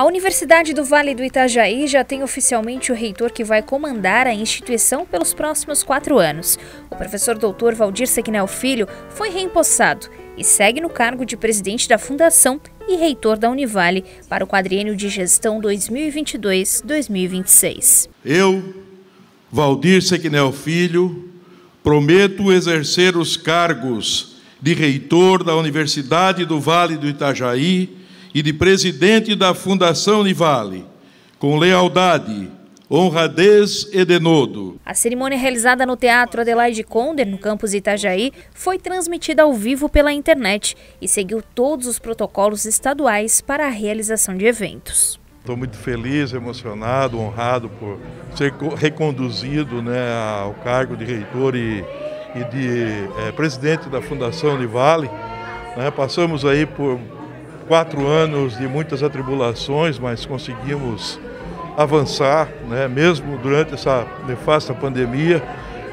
A Universidade do Vale do Itajaí já tem oficialmente o reitor que vai comandar a instituição pelos próximos 4 anos. O professor doutor Valdir Cechinel Filho foi reempossado e segue no cargo de presidente da Fundação e reitor da Univali para o quadriênio de gestão 2022-2026. Eu, Valdir Cechinel Filho, prometo exercer os cargos de reitor da Universidade do Vale do Itajaí e de presidente da Fundação Univali, com lealdade, honradez e denodo. A cerimônia realizada no Teatro Adelaide Konder, no campus Itajaí, foi transmitida ao vivo pela internet e seguiu todos os protocolos estaduais para a realização de eventos. Estou muito feliz, emocionado, honrado por ser reconduzido, ao cargo de reitor e de presidente da Fundação Univali. Passamos aí por 4 anos de muitas atribulações, mas conseguimos avançar, mesmo durante essa nefasta pandemia.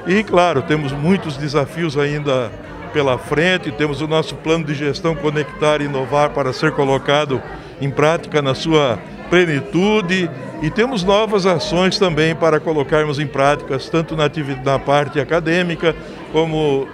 E, claro, temos muitos desafios ainda pela frente, temos o nosso plano de gestão Conectar e Inovar para ser colocado em prática na sua plenitude e temos novas ações também para colocarmos em práticas, tanto na parte acadêmica, como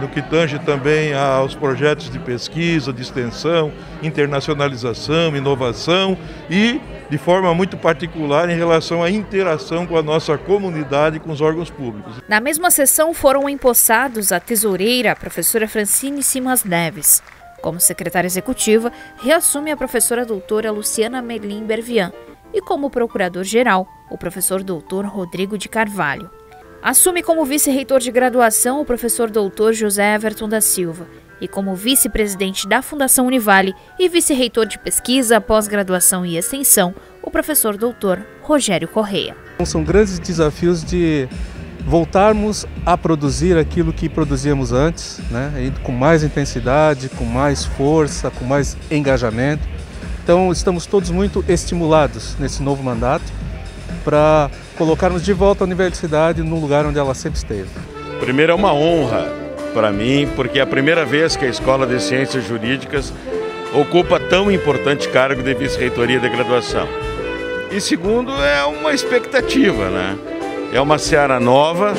no que tange também aos projetos de pesquisa, de extensão, internacionalização, inovação e, de forma muito particular, em relação à interação com a nossa comunidade e com os órgãos públicos. Na mesma sessão foram empossados a tesoureira, a professora Francine Simas Neves. Como secretária executiva, reassume a professora doutora Luciana Medlin Bervian e como procurador-geral, o professor doutor Rodrigo de Carvalho. Assume como vice-reitor de graduação o professor doutor José Everton da Silva e como vice-presidente da Fundação Univali e vice-reitor de pesquisa, pós-graduação e extensão, o professor doutor Rogério Correia. São grandes desafios de voltarmos a produzir aquilo que produzíamos antes, e com mais intensidade, com mais força, com mais engajamento. Então estamos todos muito estimulados nesse novo mandato para colocarmos de volta a universidade no lugar onde ela sempre esteve. Primeiro, é uma honra para mim, porque é a primeira vez que a Escola de Ciências Jurídicas ocupa tão importante cargo de vice-reitoria de graduação. E segundo, é uma expectativa, É uma seara nova,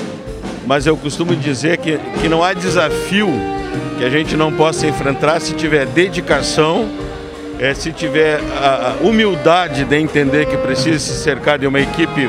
mas eu costumo dizer que não há desafio que a gente não possa enfrentar se tiver dedicação, se tiver a humildade de entender que precisa se cercar de uma equipe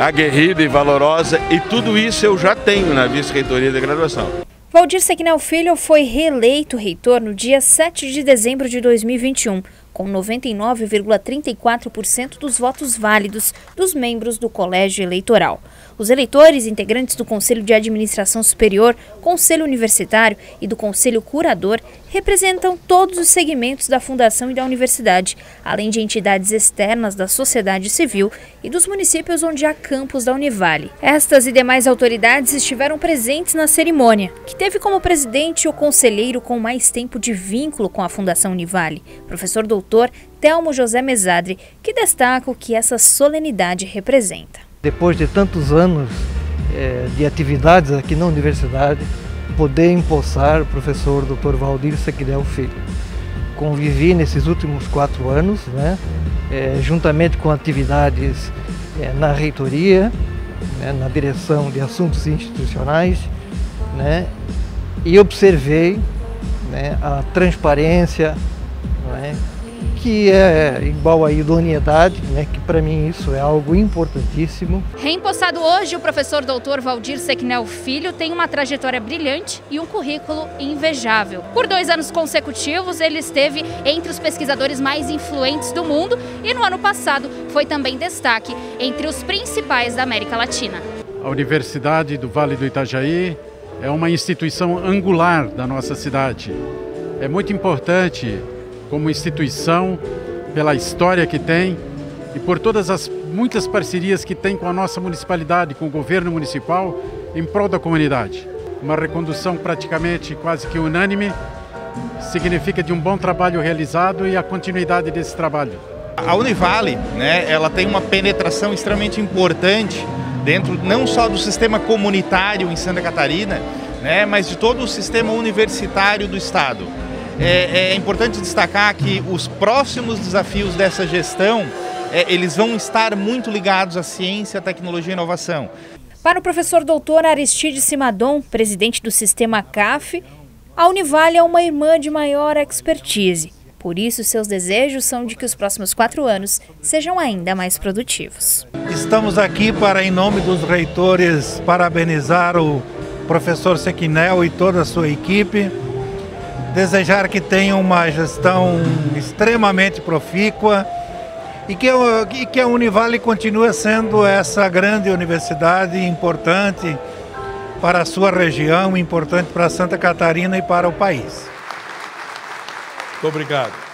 aguerrida e valorosa, e tudo isso eu já tenho na vice-reitoria de graduação. Valdir Cechinel Filho foi reeleito reitor no dia 7 de dezembro de 2021, com 99,34% dos votos válidos dos membros do colégio eleitoral. Os eleitores, integrantes do Conselho de Administração Superior, Conselho Universitário e do Conselho Curador, representam todos os segmentos da Fundação e da Universidade, além de entidades externas da sociedade civil e dos municípios onde há campus da Univali. Estas e demais autoridades estiveram presentes na cerimônia, que teve como presidente o conselheiro com mais tempo de vínculo com a Fundação Univali, professor doutor Thelmo José Mesadre, que destaca o que essa solenidade representa. Depois de tantos anos de atividades aqui na universidade, poder empossar o professor Dr. Valdir Cechinel Filho. Convivi nesses últimos 4 anos, juntamente com atividades na reitoria, na direção de assuntos institucionais, e observei a transparência, que é igual à idoneidade, que para mim isso é algo importantíssimo. Reempossado hoje, o professor doutor Valdir Cechinel Filho tem uma trajetória brilhante e um currículo invejável. Por 2 anos consecutivos, ele esteve entre os pesquisadores mais influentes do mundo e no ano passado foi também destaque entre os principais da América Latina. A Universidade do Vale do Itajaí é uma instituição angular da nossa cidade. É muito importante como instituição, pela história que tem e por todas as muitas parcerias que tem com a nossa municipalidade, com o governo municipal, em prol da comunidade. Uma recondução praticamente quase que unânime significa de um bom trabalho realizado e a continuidade desse trabalho. A Univali, ela tem uma penetração extremamente importante dentro não só do sistema comunitário em Santa Catarina, mas de todo o sistema universitário do estado. é importante destacar que os próximos desafios dessa gestão, eles vão estar muito ligados à ciência, tecnologia e inovação. Para o professor doutor Aristide Cimadon, presidente do sistema CAF, a Univali é uma irmã de maior expertise. Por isso, seus desejos são de que os próximos 4 anos sejam ainda mais produtivos. Estamos aqui para, em nome dos reitores, parabenizar o professor Cechinel e toda a sua equipe. Desejar que tenha uma gestão extremamente profícua e que a Univali continue sendo essa grande universidade importante para a sua região, importante para Santa Catarina e para o país. Muito obrigado.